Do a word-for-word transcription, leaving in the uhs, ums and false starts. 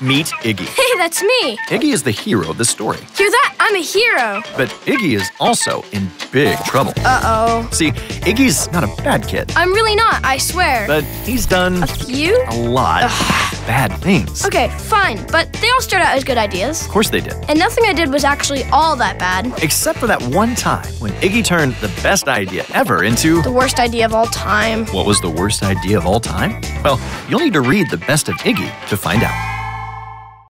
Meet Iggy. Hey, that's me! Iggy is the hero of the story. Hear that? I'm a hero! But Iggy is also in big trouble. Uh-oh. See, Iggy's not a bad kid. I'm really not, I swear. But he's done… A few? A lot. Ugh. Bad things. Okay, fine, but they all start out as good ideas. Of course they did. And nothing I did was actually all that bad. Except for that one time when Iggy turned the best idea ever into… The worst idea of all time. What was the worst idea of all time? Well, you'll need to read The Best of Iggy to find out.